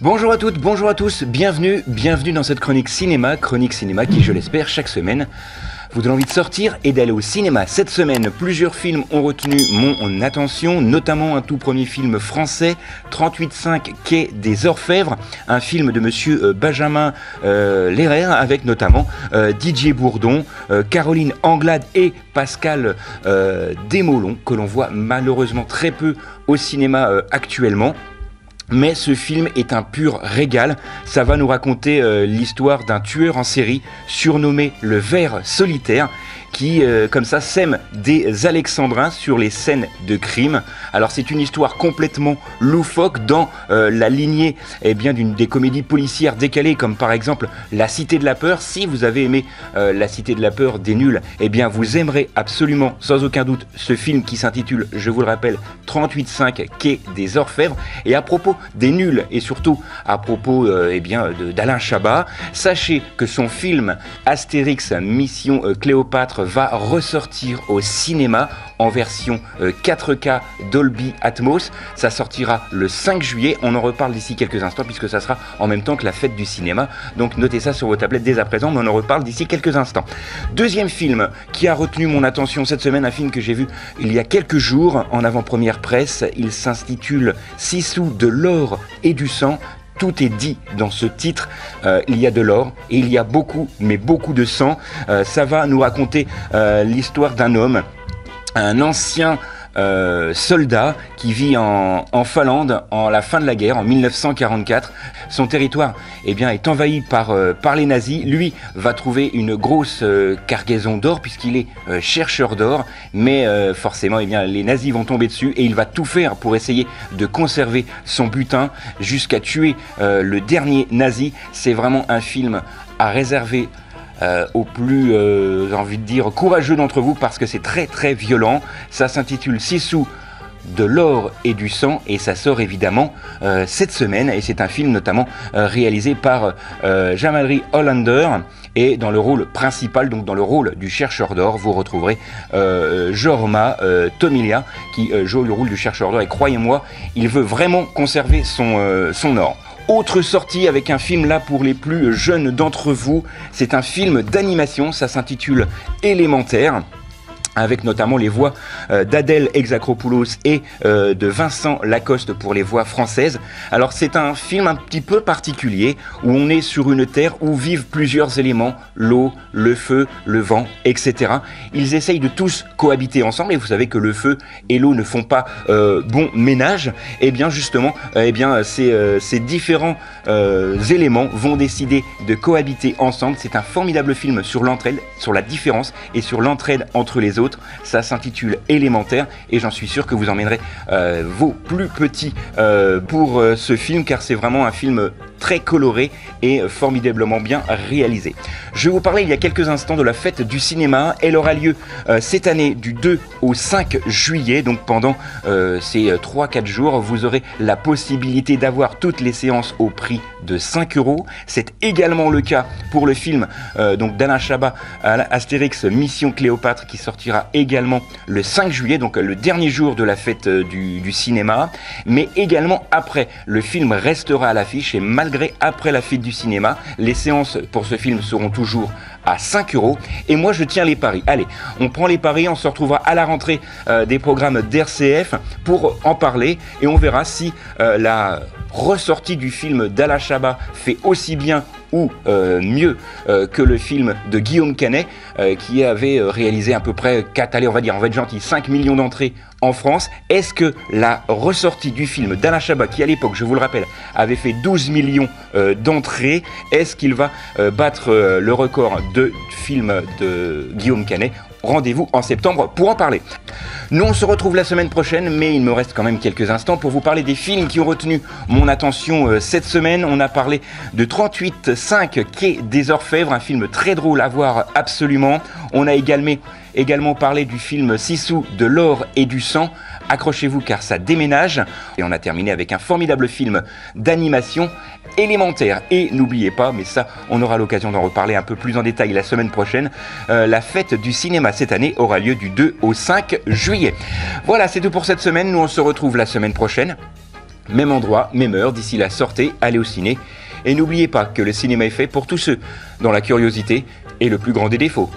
Bonjour à toutes, bonjour à tous, bienvenue dans cette chronique cinéma qui, je l'espère, chaque semaine vous donne envie de sortir et d'aller au cinéma. Cette semaine, plusieurs films ont retenu mon attention, notamment un tout premier film français, 38.5 Quai des Orfèvres, un film de monsieur Benjamin Lerère, avec notamment Didier Bourdon, Caroline Anglade et Pascal Desmoulons, que l'on voit malheureusement très peu au cinéma actuellement. Mais ce film est un pur régal, ça va nous raconter l'histoire d'un tueur en série surnommé le Ver Solitaire qui, comme ça, sème des alexandrins sur les scènes de crime. Alors c'est une histoire complètement loufoque dans la lignée d'une des comédies policières décalées comme par exemple La Cité de la Peur. Si vous avez aimé La Cité de la Peur des Nuls, eh bien vous aimerez absolument, sans aucun doute, ce film qui s'intitule, je vous le rappelle, 38.5 Quai des Orfèvres. Et à propos des Nuls et surtout à propos d'Alain Chabat, sachez que son film Astérix Mission Cléopâtre va ressortir au cinéma en version 4K Dolby Atmos. Ça sortira le 5 juillet. On en reparle d'ici quelques instants puisque ça sera en même temps que la fête du cinéma. Donc notez ça sur vos tablettes dès à présent, mais on en reparle d'ici quelques instants. Deuxième film qui a retenu mon attention cette semaine, un film que j'ai vu il y a quelques jours en avant-première presse. Il s'intitule « Six sous de l'or et du sang ». Tout est dit dans ce titre, il y a de l'or et il y a beaucoup, mais beaucoup de sang. Ça va nous raconter l'histoire d'un homme, un ancien soldat qui vit en Finlande à la fin de la guerre, en 1944. Son territoire est envahi par les nazis. Lui va trouver une grosse cargaison d'or puisqu'il est chercheur d'or. Mais forcément, les nazis vont tomber dessus et il va tout faire pour essayer de conserver son butin jusqu'à tuer le dernier nazi. C'est vraiment un film à réserver aux plus, courageux d'entre vous, parce que c'est très très violent. Ça s'intitule « Six sous de l'or et du sang » et ça sort évidemment cette semaine, et c'est un film notamment réalisé par Jean-Marie Hollander, et dans le rôle principal, donc dans le rôle du chercheur d'or, vous retrouverez Jorma Tomilia qui joue le rôle du chercheur d'or, et croyez-moi, il veut vraiment conserver son or. Autre sortie avec un film là pour les plus jeunes d'entre vous, c'est un film d'animation, ça s'intitule Élémentaire, avec notamment les voix d'Adèle Exarchopoulos et de Vincent Lacoste pour les voix françaises. Alors c'est un film un petit peu particulier où on est sur une terre où vivent plusieurs éléments, l'eau, le feu, le vent, etc. Ils essayent de tous cohabiter ensemble et vous savez que le feu et l'eau ne font pas bon ménage. Et bien justement, ces différents éléments vont décider de cohabiter ensemble. C'est un formidable film sur l'entraide, sur la différence et sur l'entraide entre les autres. Ça s'intitule Élémentaire et j'en suis sûr que vous emmènerez vos plus petits pour ce film, car c'est vraiment un film très coloré et formidablement bien réalisé. Je vous parlais il y a quelques instants de la fête du cinéma. Elle aura lieu cette année du 2 au 5 juillet. Donc pendant ces 3-4 jours, vous aurez la possibilité d'avoir toutes les séances au prix de 5 €. C'est également le cas pour le film d'Alain Chabat, Astérix Mission Cléopâtre, qui sortira également le 5 juillet, donc le dernier jour de la fête du cinéma. Mais également après, le film restera à l'affiche et malgré après la fête du cinéma, les séances pour ce film seront toujours à 5 €. Et moi, je tiens les paris. Allez, on prend les paris, on se retrouvera à la rentrée des programmes d'RCF pour en parler et on verra si la ressortie du film d'Alain Chabat fait aussi bien ou mieux que le film de Guillaume Canet qui avait réalisé à peu près 5 millions d'entrées en France. Est-ce que la ressortie du film d'Alain Chabat, qui à l'époque, je vous le rappelle, avait fait 12 millions d'entrées, est-ce qu'il va battre le record de film de Guillaume Canet? Rendez-vous en septembre pour en parler. Nous, on se retrouve la semaine prochaine, mais il me reste quand même quelques instants pour vous parler des films qui ont retenu mon attention cette semaine. On a parlé de 38.5 Quai des Orfèvres, un film très drôle à voir absolument. On a également parlé du film Six sous de l'or et du sang. Accrochez-vous car ça déménage. Et on a terminé avec un formidable film d'animation, Élémentaire. Et n'oubliez pas, mais ça, on aura l'occasion d'en reparler un peu plus en détail la semaine prochaine, la fête du cinéma cette année aura lieu du 2 au 5 juillet. Voilà, c'est tout pour cette semaine. Nous, on se retrouve la semaine prochaine. Même endroit, même heure, d'ici la sortez, allez au ciné. Et n'oubliez pas que le cinéma est fait pour tous ceux dont la curiosité est le plus grand des défauts.